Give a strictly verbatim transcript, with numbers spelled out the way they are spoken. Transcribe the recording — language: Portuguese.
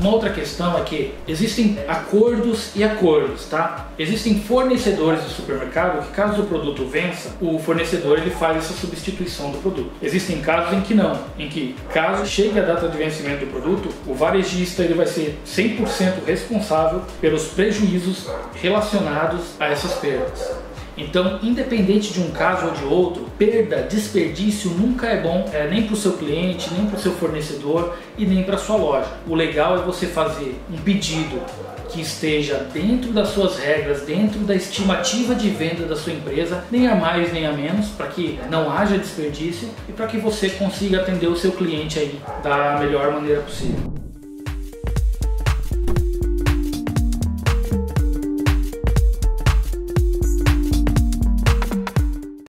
Uma outra questão é que existem acordos e acordos, tá? Existem fornecedores de supermercado que, caso o produto vença, o fornecedor ele faz essa substituição do produto. Existem casos em que não, em que caso chegue a data de vencimento do produto, o varejista ele vai ser cem por cento responsável pelos prejuízos relacionados a essas perdas. Então, independente de um caso ou de outro, perda, desperdício nunca é bom, é, nem para o seu cliente, nem para o seu fornecedor e nem para a sua loja. O legal é você fazer um pedido que esteja dentro das suas regras, dentro da estimativa de venda da sua empresa, nem a mais nem a menos, para que não haja desperdício e para que você consiga atender o seu cliente aí da melhor maneira possível.